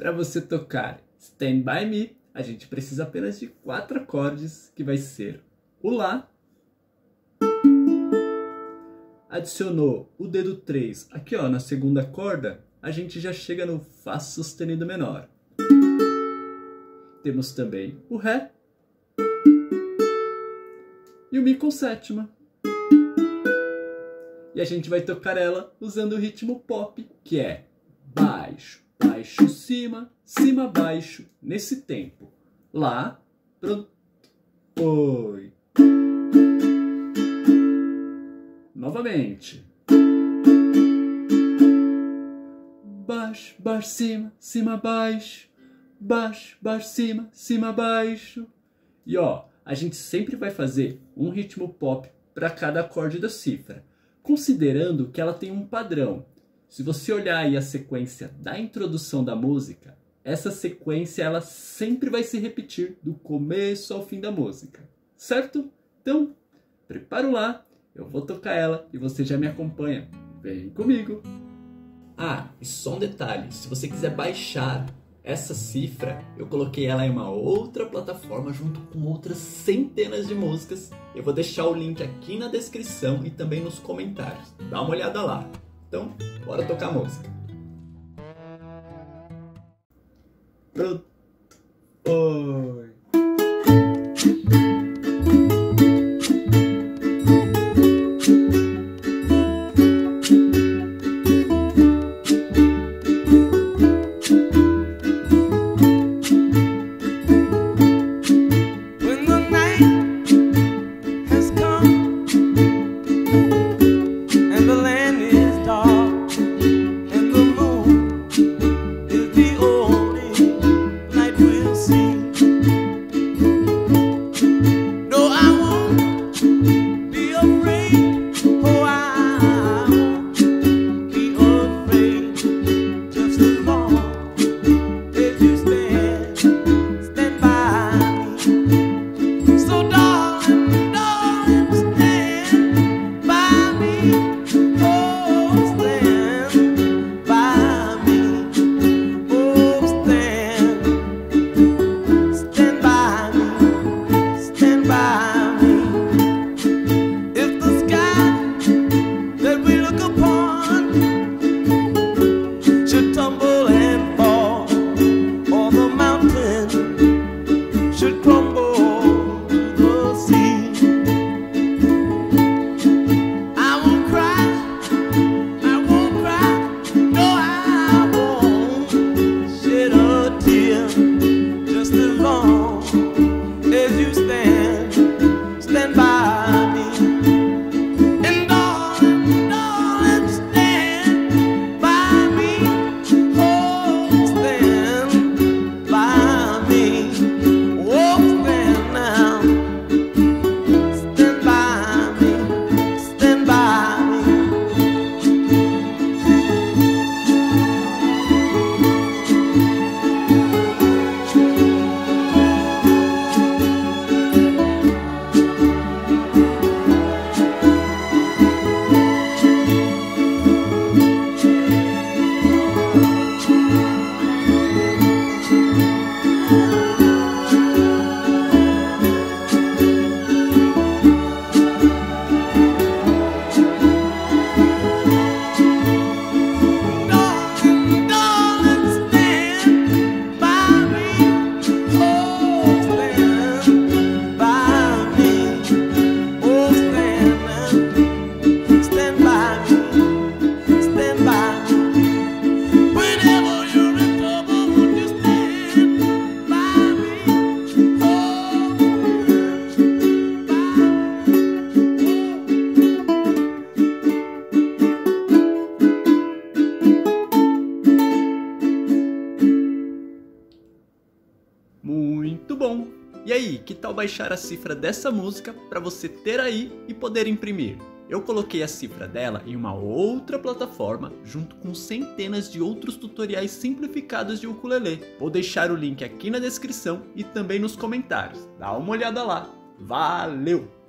Para você tocar Stand By Me, a gente precisa apenas de 4 acordes, que vai ser o Lá, adicionou o dedo 3 aqui ó, na segunda corda, a gente já chega no Fá sustenido menor. Temos também o Ré e o Mi com sétima. E a gente vai tocar ela usando o ritmo pop, que é baixo, baixo, cima, cima, baixo, nesse tempo. Lá, pronto, oi. Novamente. Baixo, baixo, cima, cima, baixo. Baixo, baixo, cima, cima, baixo. E ó, a gente sempre vai fazer um ritmo pop para cada acorde da cifra, considerando que ela tem um padrão. Se você olhar aí a sequência da introdução da música, essa sequência ela sempre vai se repetir do começo ao fim da música, certo? Então, prepara o Lá, eu vou tocar ela e você já me acompanha. Vem comigo! Ah, e só um detalhe, se você quiser baixar essa cifra, eu coloquei ela em uma outra plataforma junto com outras centenas de músicas. Eu vou deixar o link aqui na descrição e também nos comentários. Dá uma olhada lá. Então, bora tocar a música. Pronto. Oi. Muito bom! E aí, que tal baixar a cifra dessa música para você ter aí e poder imprimir? Eu coloquei a cifra dela em uma outra plataforma junto com centenas de outros tutoriais simplificados de ukulele. Vou deixar o link aqui na descrição e também nos comentários. Dá uma olhada lá. Valeu!